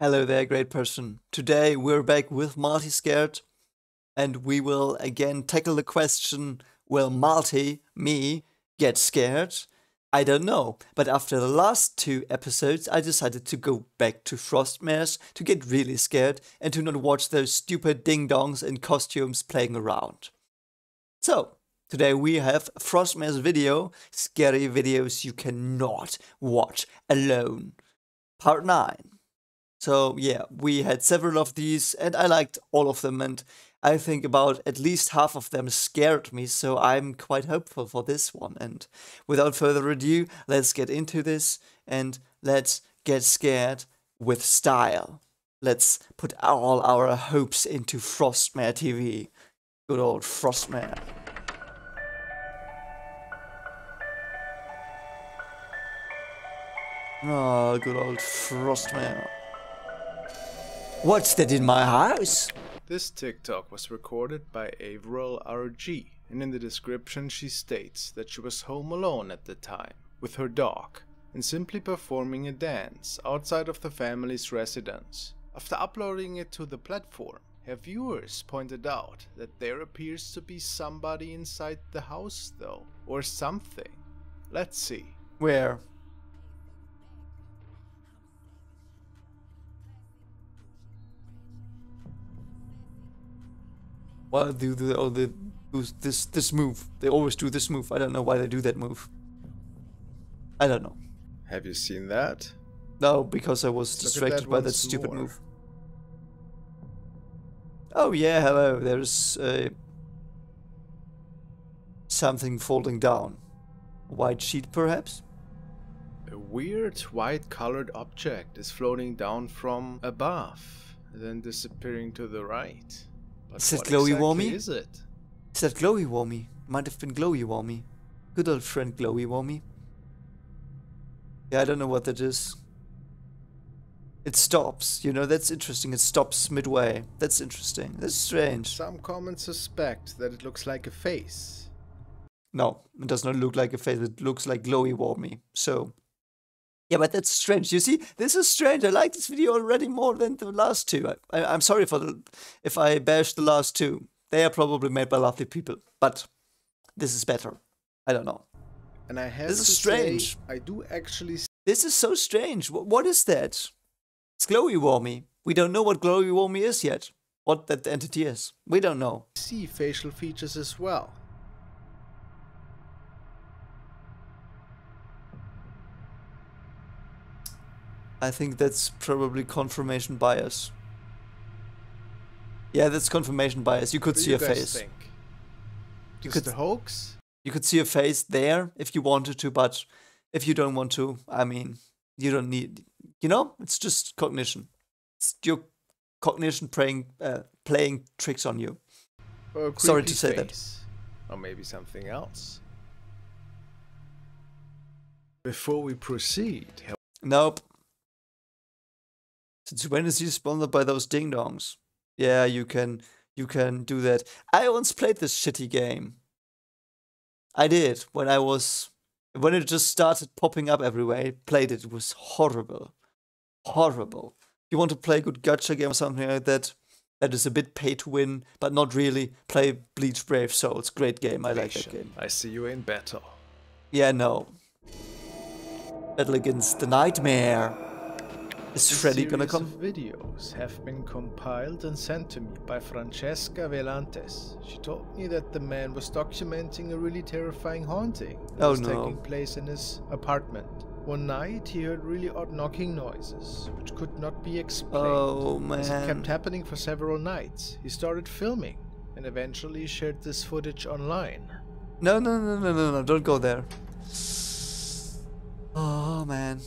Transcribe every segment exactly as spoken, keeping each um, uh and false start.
Hello there, great person. Today we're back with Maltiscared, and we will again tackle the question, will Malti, me, get scared? I don't know, but after the last two episodes I decided to go back to Frostmare's to get really scared and to not watch those stupid ding-dongs in costumes playing around. So, today we have Frostmare's video, Scary Videos You Cannot Watch Alone, part nine. So yeah, we had several of these and I liked all of them, and I think about at least half of them scared me, so I'm quite hopeful for this one. And without further ado, let's get into this and let's get scared with style. Let's put all our hopes into Frostmare T V. Good old Frostmare. Oh, good old Frostmare. What's that in my house? This TikTok was recorded by Averill R G, and in the description she states that she was home alone at the time, with her dog, and simply performing a dance outside of the family's residence. After uploading it to the platform, her viewers pointed out that there appears to be somebody inside the house though, or something. Let's see. Where? Well, do the, oh, the, this this move. They always do this move. I don't know why they do that move. I don't know. Have you seen that? No, because I was distracted by that stupid move. Oh yeah, hello. There's uh, something folding down. A white sheet, perhaps? A weird white-colored object is floating down from above, then disappearing to the right. But is that Glowy Wormy? Is it? Is that Glowy Wormy? Might have been Glowy Wormy. Good old friend Glowy Wormy. Yeah, I don't know what that is. It stops, you know, that's interesting. It stops midway. That's interesting. That's strange. Some comments suspect that it looks like a face. No, it does not look like a face. It looks like Glowy Wormy. So, yeah, but that's strange. You see, this is strange. I like this video already more than the last two. I, I, I'm sorry for the, if I bash the last two. They are probably made by lovely people, but this is better. I don't know. And I have this is to strange. Say, I do actually. This is so strange. W what is that? It's Glowy Wormy. We don't know what Glowy Wormy is yet. What that entity is, we don't know. See facial features as well. I think that's probably confirmation bias. Yeah, that's confirmation bias. You could what see you a guys face. Think? You could, a hoax? You could see a face there if you wanted to, but if you don't want to, I mean, you don't need. You know, it's just cognition. It's your cognition playing uh, playing tricks on you. Sorry to say face. That. Or maybe something else. Before we proceed. Nope. Since when is he sponsored by those ding-dongs? Yeah, you can you can do that. I once played this shitty game. I did, when I was... When it just started popping up everywhere, I played it. It was horrible. Horrible. If you want to play a good gacha game or something like that, that is a bit pay to win, but not really. Play Bleach Brave Souls. Great game. I like that game. I see you in battle. Yeah, no. Battle against the nightmare. Is Freddy gonna come? Videos have been compiled and sent to me by Francesca Velantes. She told me that the man was documenting a really terrifying haunting that oh, was no. taking place in his apartment. One night he heard really odd knocking noises, which could not be explained. Oh man. As it kept happening for several nights, he started filming and eventually shared this footage online. No, no, no, no, no, no, don't go there. Oh man.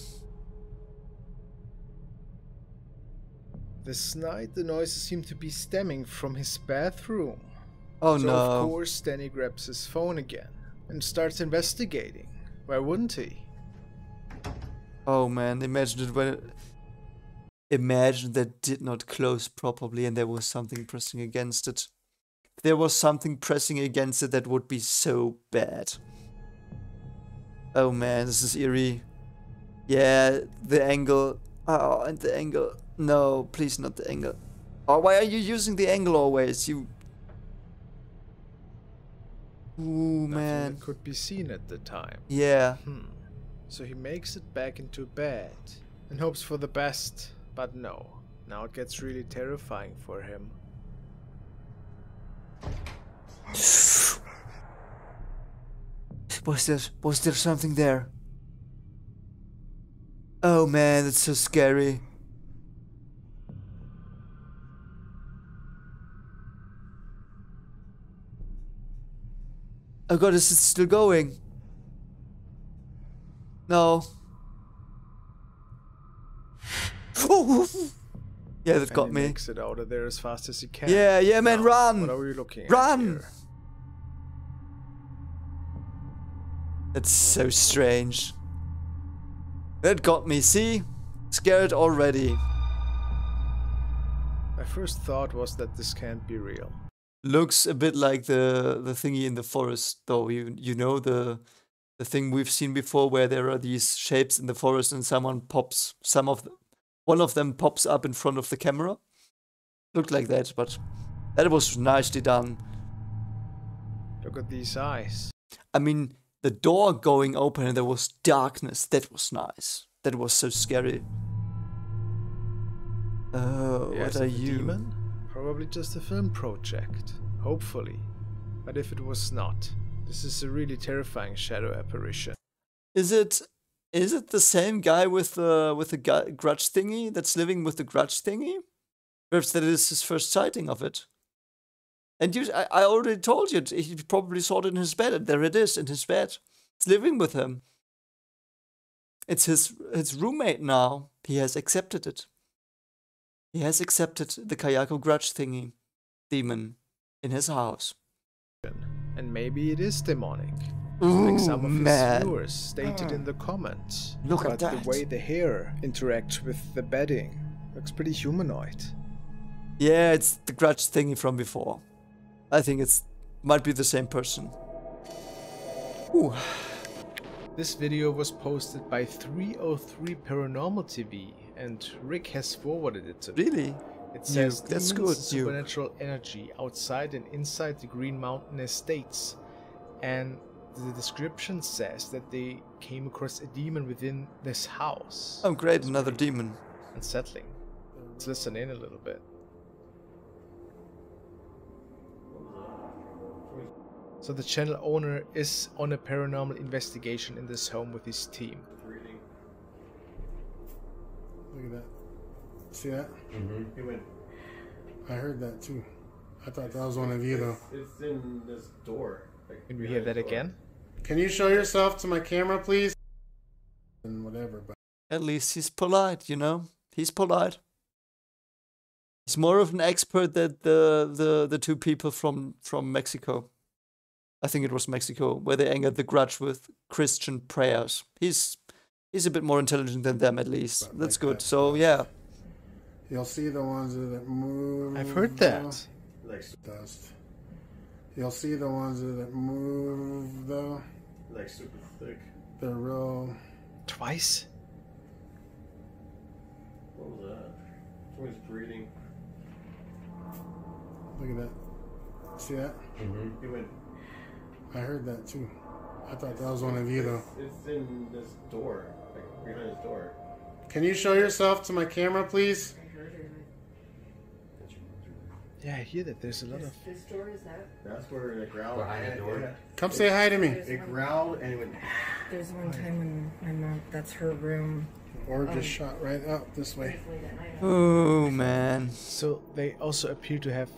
This night, the noises seem to be stemming from his bathroom. Oh no. So of course, Danny grabs his phone again and starts investigating. Why wouldn't he? Oh man, imagine it when... It... Imagine that did not close properly and there was something pressing against it. If there was something pressing against it, that would be so bad. Oh man, this is eerie. Yeah, the angle... Oh, and the angle... No, please not the angle. Oh, why are you using the angle always? You... Ooh, man. That could be seen at the time. Yeah. Hmm. So he makes it back into bed and hopes for the best, but no. Now it gets really terrifying for him. Was there, was there something there? Oh man, that's so scary. Oh god, is it still going? No. Yeah, that got me. He makes it out of there as fast as he can. Yeah, yeah, man, run! What are we looking at? Run! That's so strange. That got me, see? Scared already. My first thought was that this can't be real. Looks a bit like the the thingy in the forest, though. You you know the the thing we've seen before, where there are these shapes in the forest, and someone pops some of the, one of them pops up in front of the camera. Looked like that, but that was nicely done. Look at these eyes. I mean, the door going open and there was darkness. That was nice. That was so scary. Oh, yes, what are you? Demon? Probably just a film project. Hopefully. But if it was not, this is a really terrifying shadow apparition. Is it... Is it the same guy with the with the grudge thingy that's living with the grudge thingy? Perhaps that is his first sighting of it. And you, I, I already told you, he probably saw it in his bed, and there it is, in his bed. It's living with him. It's his, his roommate now. He has accepted it. He has accepted the Kayako grudge thingy demon in his house. And maybe it is demonic. Ooh, like some of man. his viewers stated in the comments. Look at that. The way the hair interacts with the bedding looks pretty humanoid. Yeah, it's the grudge thingy from before. I think it's might be the same person. Ooh. This video was posted by three oh three Paranormal T V, and Rick has forwarded it to me. Really? It says you, that's good. Supernatural you. energy outside and inside the Green Mountain Estates, and the description says that they came across a demon within this house. Oh great, another demon. Unsettling. Let's listen in a little bit. So the channel owner is on a paranormal investigation in this home with his team. Look at that. See that? Mm-hmm. I heard that too. I thought that was one of you though. It's in this door. Can we hear that again? Can you show yourself to my camera, please? And whatever, but at least he's polite, you know. He's polite. He's more of an expert than the the the two people from from Mexico. I think it was Mexico where they angered the grudge with Christian prayers. He's he's a bit more intelligent than them, at least. But that's like good. That. So yeah. You'll see the ones that move. I've heard that. Like dust. You'll see the ones that move, though. Like super thick. They're real. Twice? What was that? Someone's breathing. Look at that. See that? Mm-hmm. He went. I heard that too. I thought it's, that was one of you, though. It's in this door. Like, behind this door. Can you show yourself to my camera, please? Yeah, I hear that. There's a lot this, of... This door is that? That's where the growl... Behind the door. Come it, say hi to me. It growled and it went... There's one time when my mom... That's her room. Or just um, shot right up this way. Oh, man. So they also appear to have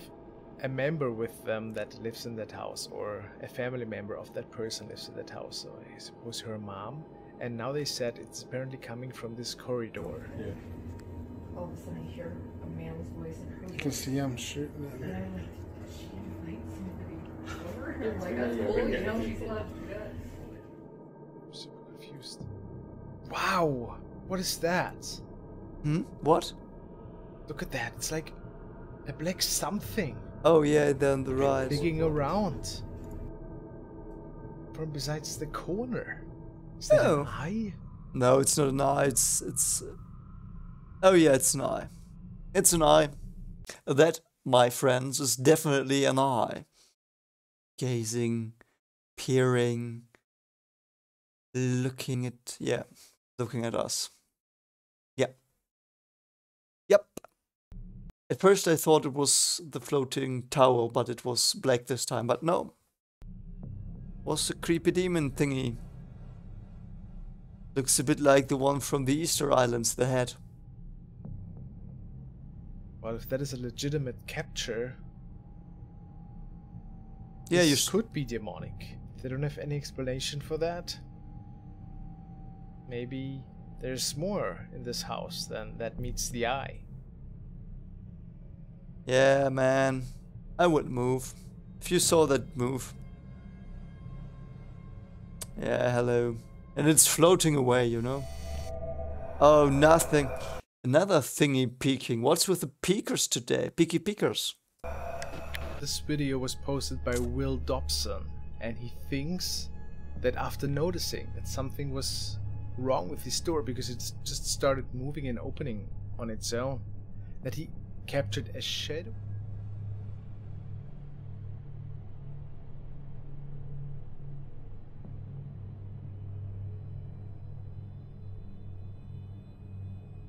a member with them that lives in that house. Or a family member of that person lives in that house. So I suppose her mom. And now they said it's apparently coming from this corridor. Yeah. All of a sudden I hear a man's voice in her. You can see I'm shooting at her. And I'm like, did she invite somebody over? And I'm like, that's cool, you know, she's allowed to do that. I'm super confused. Wow! What is that? Hmm? What? Look at that, it's like a black something. Oh yeah, down the right. Digging around. From besides the corner. Is that oh. an eye? No, it's not an eye, it's... it's... Oh yeah, it's an eye. It's an eye. That, my friends, is definitely an eye. Gazing, peering, looking at, yeah, looking at us. Yep. Yep. At first I thought it was the floating tower, but it was black this time, but no. It was a creepy demon thingy. Looks a bit like the one from the Easter Islands, the head. Well, if that is a legitimate capture, yeah, this you could be demonic. They don't have any explanation for that. Maybe there's more in this house than that meets the eye. Yeah, man. I wouldn't move. If you saw that move. Yeah, hello. And it's floating away, you know. Oh, nothing. Another thingy peeking. What's with the peekers today? Peaky peekers. This video was posted by Will Dobson, and he thinks that after noticing that something was wrong with his door because it just started moving and opening on its own, that he captured a shadow.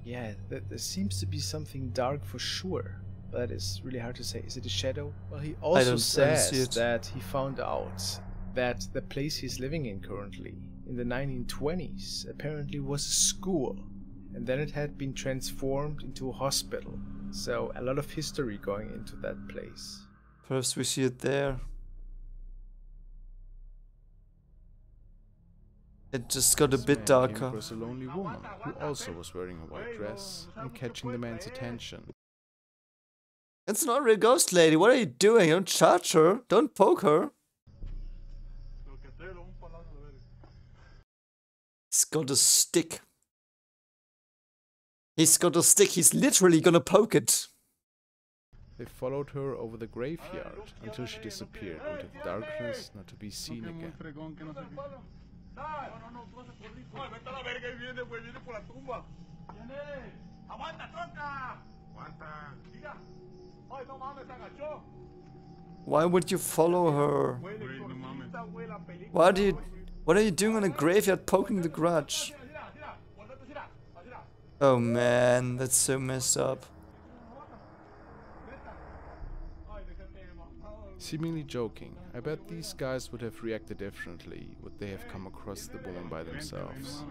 Yeah, th there seems to be something dark for sure. That is really hard to say. Is it a shadow? Well, he also says that he found out that the place he's living in currently, in the nineteen twenties, apparently was a school. And then it had been transformed into a hospital. So a lot of history going into that place. First we see it there. It just got a bit darker. It was a lonely woman who also was wearing a white dress and catching the man's attention. It's not a real ghost lady, what are you doing? Don't charge her, don't poke her. He's got a stick. He's got a stick, he's literally gonna poke it. They followed her over the graveyard until she disappeared into the darkness, not to be seen again. Why would you follow her? Why do you, what are you doing in a graveyard poking the grudge? Oh man, that's so messed up. Seemingly joking, I bet these guys would have reacted differently would they have come across the woman by themselves.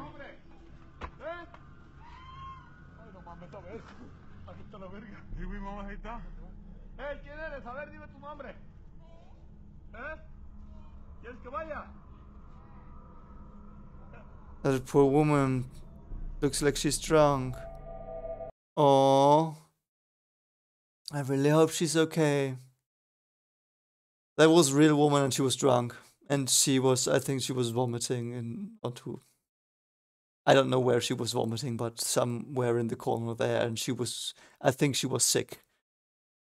That poor woman looks like she's drunk. Oh, I really hope she's okay. That was a real woman and she was drunk. And she was, I think she was vomiting in onto, I don't know where she was vomiting, but somewhere in the corner there, and she was, I think she was sick.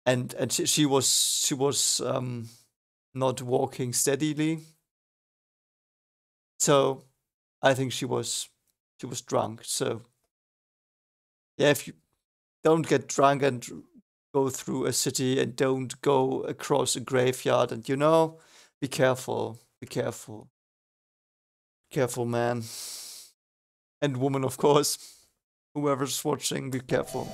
And and she, she was she was um not walking steadily. So I think she was she was drunk. So yeah, if you don't get drunk and go through a city and don't go across a graveyard, and you know, be careful, be careful. Careful, man. And woman, of course. Whoever's watching, be careful.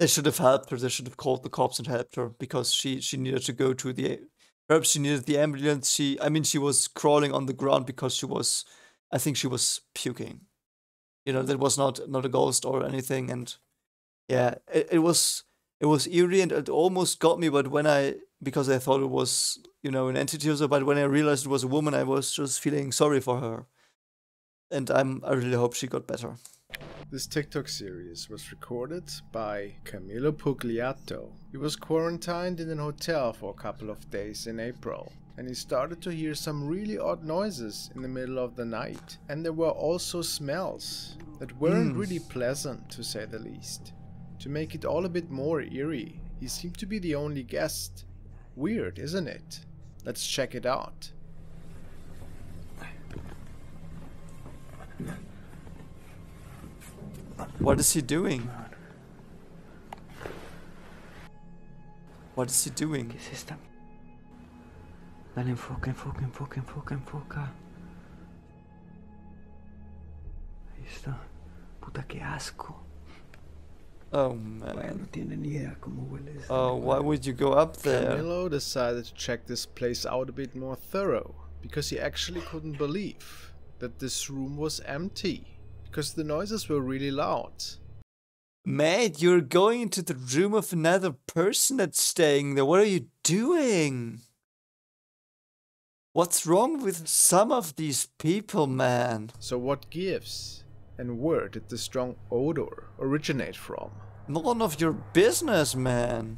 They should have helped her. They should have called the cops and helped her, because she she needed to go to the, perhaps she needed the ambulance. She, I mean, she was crawling on the ground because she was, I think she was puking. You know, that was not not a ghost or anything. And yeah, it, it was it was eerie and it almost got me. But when I, because I thought it was, you know, an entity or so, but when I realized it was a woman, I was just feeling sorry for her. And I'm I really hope she got better. This TikTok series was recorded by Camilo Pugliato. He was quarantined in an hotel for a couple of days in April, and he started to hear some really odd noises in the middle of the night. And there were also smells that weren't mm. really pleasant, to say the least. To make it all a bit more eerie, he seemed to be the only guest. Weird, isn't it? Let's check it out. What is he doing? What is he doing? ¿Qué es esta? Dale, enfoca, enfoca, enfoca, enfoca, enfoca. Ahí está. Puta, qué asco. Oh man. Bueno, no tienen idea cómo huele esto. Oh, why would you go up there? Camilo decided to check this place out a bit more thorough, because he actually couldn't believe that this room was empty, because the noises were really loud. Mate, you're going into the room of another person that's staying there. What are you doing? What's wrong with some of these people, man? So what gives? And where did the strong odor originate from? None of your business, man.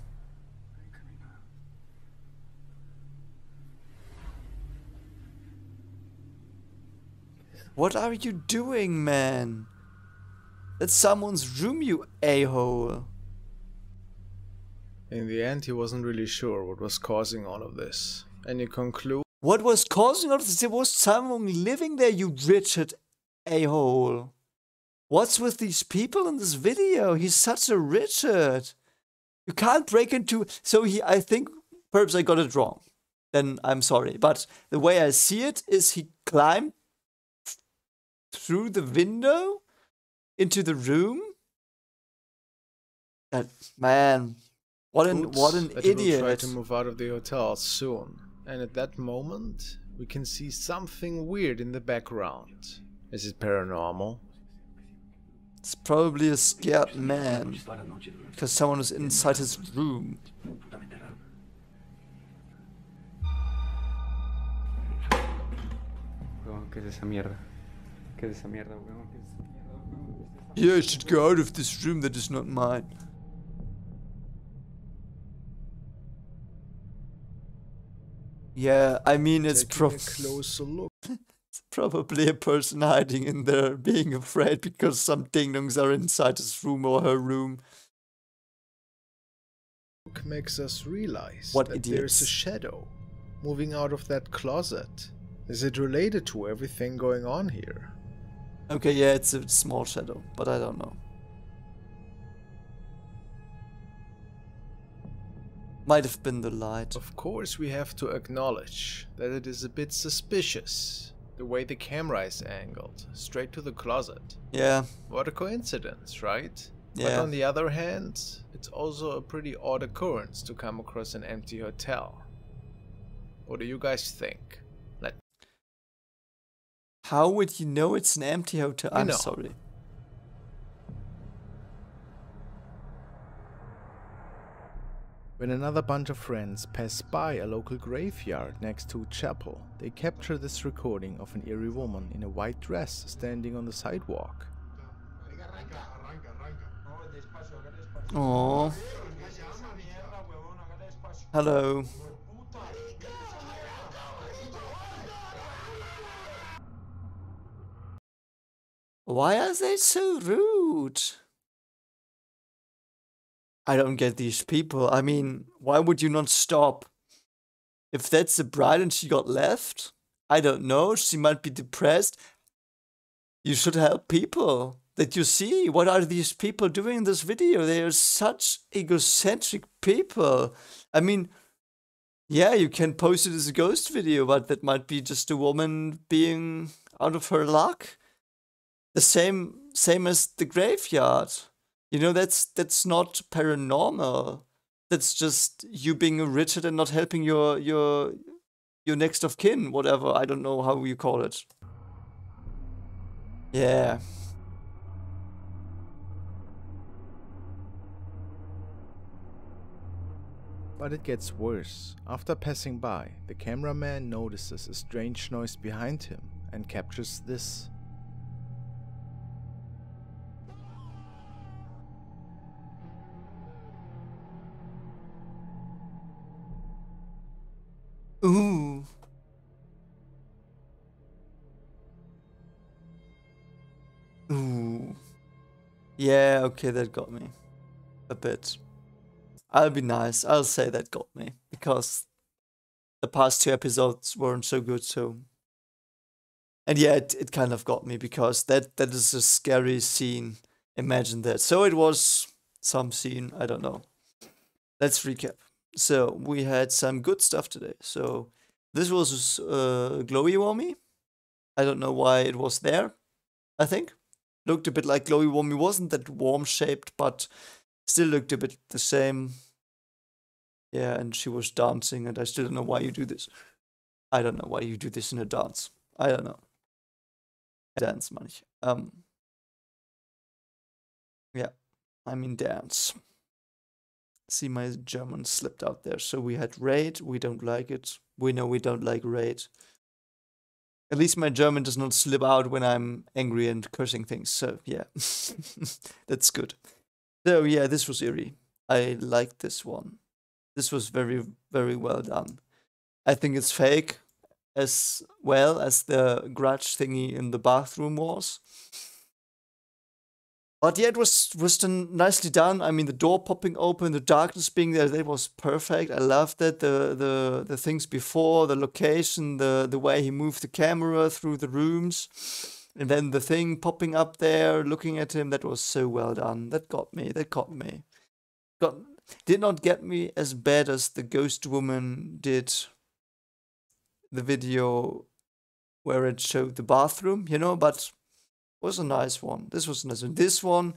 What are you doing, man? That's someone's room, you a-hole. In the end, he wasn't really sure what was causing all of this. And he concluded... What was causing all of this? There was someone living there, you Richard a-hole. What's with these people in this video? He's such a Richard. You can't break into... So he, I think, perhaps I got it wrong. Then I'm sorry. But the way I see it is he climbed through the window into the room. That man, what an Oops, what an idiot! We will try to move out of the hotel soon. And at that moment, we can see something weird in the background. Is it paranormal? It's probably a scared man because someone was inside his room. ¿Qué es esa mierda? ¿Qué es esa mierda? Yeah, I should go out of this room that is not mine. Yeah, I mean it's prob- it's probably a person hiding in there being afraid because some ding-dongs are inside his room or her room. It makes us realize what that idiots. There's a shadow moving out of that closet. Is it related to everything going on here? Okay, yeah, it's a small shadow, but I don't know. Might have been the light. Of course, we have to acknowledge that it is a bit suspicious, the way the camera is angled, straight to the closet. Yeah. What a coincidence, right? Yeah. But on the other hand, it's also a pretty odd occurrence to come across an empty hotel. What do you guys think? How would you know it's an empty hotel? I'm you know. sorry. When another bunch of friends pass by a local graveyard next to a chapel, they capture this recording of an eerie woman in a white dress standing on the sidewalk. Aww. Hello. Why are they so rude? I don't get these people. I mean, why would you not stop? If that's the bride and she got left, I don't know. She might be depressed. You should help people that you see. What are these people doing in this video? They are such egocentric people. I mean, yeah, you can post it as a ghost video, but that might be just a woman being out of her luck. The same same as the graveyard. You know, that's that's not paranormal. That's just you being a Richard and not helping your your your next of kin, whatever. I don't know how you call it. Yeah. But it gets worse. After passing by, the cameraman notices a strange noise behind him and captures this. Ooh. Ooh. Yeah, okay, that got me. A bit. I'll be nice. I'll say that got me. Because the past two episodes weren't so good, so... And yeah, it, it kind of got me, because that, that is a scary scene. Imagine that. So it was some scene, I don't know. Let's recap. So we had some good stuff today. So this was uh, Glowy Wormy. I don't know why it was there, I think. Looked a bit like Glowy Wormy. Wasn't that worm shaped, but still looked a bit the same. Yeah, and she was dancing, and I still don't know why you do this. I don't know why you do this in a dance. I don't know. Dance, manch. Um. Yeah, I mean dance. See, my German slipped out there. So we had raid. We don't like it. We know we don't like raid. At least my German does not slip out when I'm angry and cursing things. So yeah, that's good. So yeah, this was eerie. I liked this one. This was very, very well done. I think it's fake as well as the grudge thingy in the bathroom was. But yeah, it was, was done nicely done. I mean, the door popping open, the darkness being there, that was perfect. I loved that. The the the things before, the location, the, the way he moved the camera through the rooms. And then the thing popping up there, looking at him, that was so well done. That got me, that got me. Got, did not get me as bad as the ghost woman did the video where it showed the bathroom, you know, but... was a nice one. This was a nice one. This one,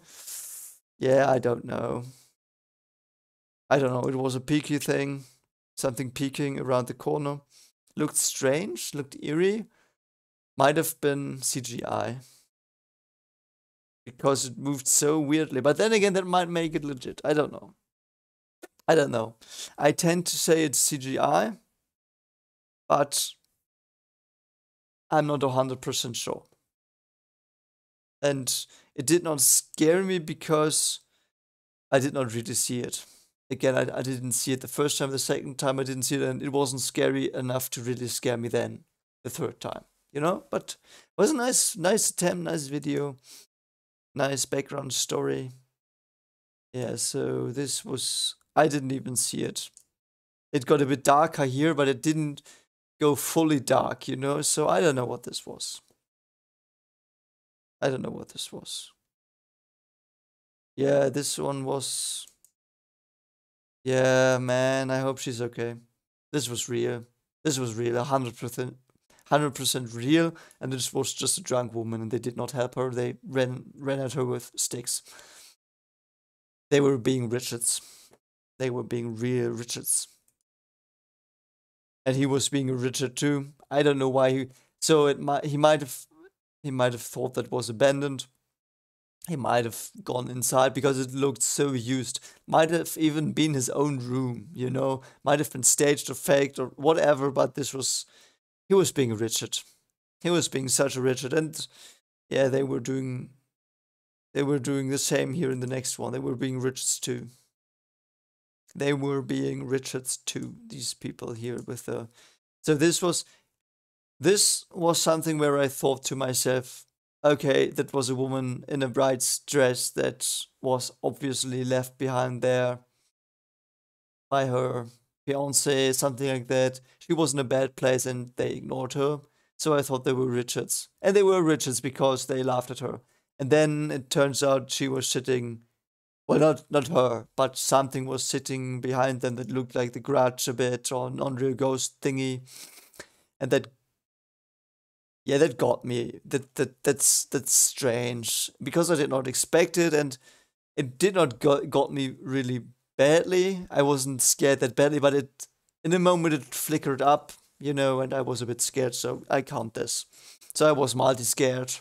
yeah, I don't know. I don't know. It was a peaky thing. Something peeking around the corner. Looked strange. Looked eerie. Might have been C G I. Because it moved so weirdly. But then again, that might make it legit. I don't know. I don't know. I tend to say it's C G I. But I'm not one hundred percent sure. And it did not scare me because I did not really see it. Again, I, I didn't see it the first time, the second time I didn't see it, and it wasn't scary enough to really scare me then, the third time, you know? But it was a nice, nice attempt, nice video, nice background story. Yeah, so this was... I didn't even see it. It got a bit darker here, but it didn't go fully dark, you know? So I don't know what this was. I don't know what this was. Yeah, this one was... Yeah, man, I hope she's okay. This was real. This was real, one hundred percent, one hundred percent real. And this was just a drunk woman and they did not help her. They ran, ran at her with sticks. They were being Richards. They were being real Richards. And he was being a Richard too. I don't know why he... So it might, he might have... He might have thought that was abandoned. He might have gone inside because it looked so used. Might have even been his own room, you know. Might have been staged or faked or whatever, but this was... He was being Richard. He was being such a Richard. And yeah, they were doing... They were doing the same here in the next one. They were being Richards too. They were being Richards too, these people here with the... So this was... This was something where I thought to myself, okay, that was a woman in a bride's dress that was obviously left behind there by her fiancé, something like that. She was in a bad place and they ignored her. So I thought they were Richards. And they were Richards because they laughed at her. And then it turns out she was sitting, well, not, not her, but something was sitting behind them that looked like the Grudge a bit or an unreal ghost thingy. And that... Yeah, that got me. That that that's that's strange because I did not expect it, and it did not got got me really badly. I wasn't scared that badly, but it in a moment it flickered up, you know, and I was a bit scared. So I count this. So I was Maltiscared.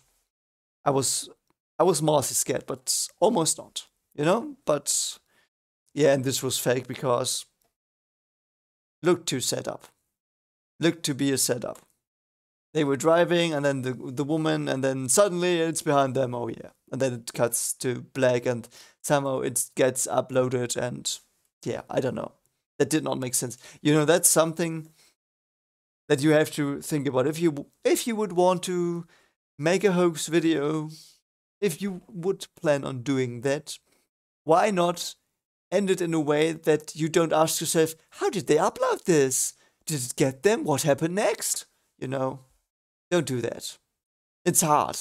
I was I was Maltiscared, but almost not, you know. But yeah, and this was fake because it looked too set up, it looked to be a setup. They were driving, and then the the woman, and then suddenly it's behind them, oh yeah. And then it cuts to black, and somehow it gets uploaded, and yeah, I don't know. That did not make sense. You know, that's something that you have to think about. If you, if you would want to make a hoax video, if you would plan on doing that, why not end it in a way that you don't ask yourself, how did they upload this? Did it get them? What happened next? You know? Don't do that. It's hard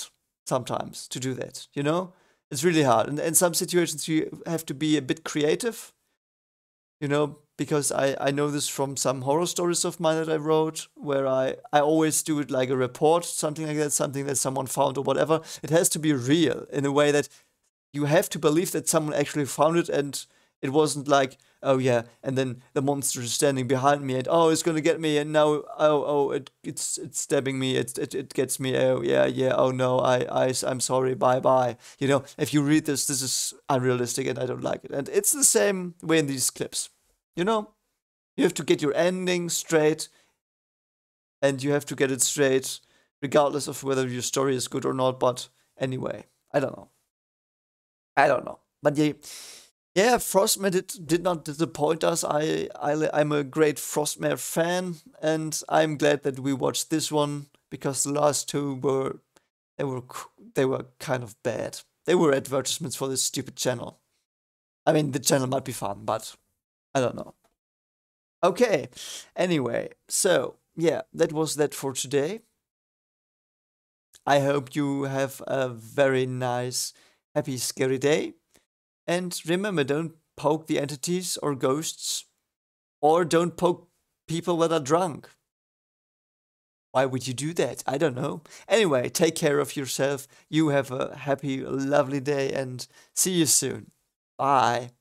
sometimes to do that, you know? It's really hard. And in some situations you have to be a bit creative, you know, because I, I know this from some horror stories of mine that I wrote, where I, I always do it like a report, something like that, something that someone found or whatever. It has to be real in a way that you have to believe that someone actually found it and it wasn't like, oh yeah, and then the monster is standing behind me and oh, it's gonna get me and now, oh, oh, it, it's it's stabbing me, it, it it gets me, oh yeah, yeah, oh no, I, I, I'm sorry, bye-bye. You know, if you read this, this is unrealistic and I don't like it. And it's the same way in these clips. You know, you have to get your ending straight and you have to get it straight regardless of whether your story is good or not, but anyway, I don't know. I don't know, but yeah. Yeah, Frostmare did, did not disappoint us. I, I, I'm a great Frostmare fan, and I'm glad that we watched this one, because the last two were, they were, they were kind of bad. They were advertisements for this stupid channel. I mean, the channel might be fun, but I don't know. Okay, anyway, so, yeah, that was that for today. I hope you have a very nice, happy, scary day. And remember, don't poke the entities or ghosts, or don't poke people that are drunk. Why would you do that? I don't know. Anyway, take care of yourself. You have a happy, lovely day and see you soon. Bye.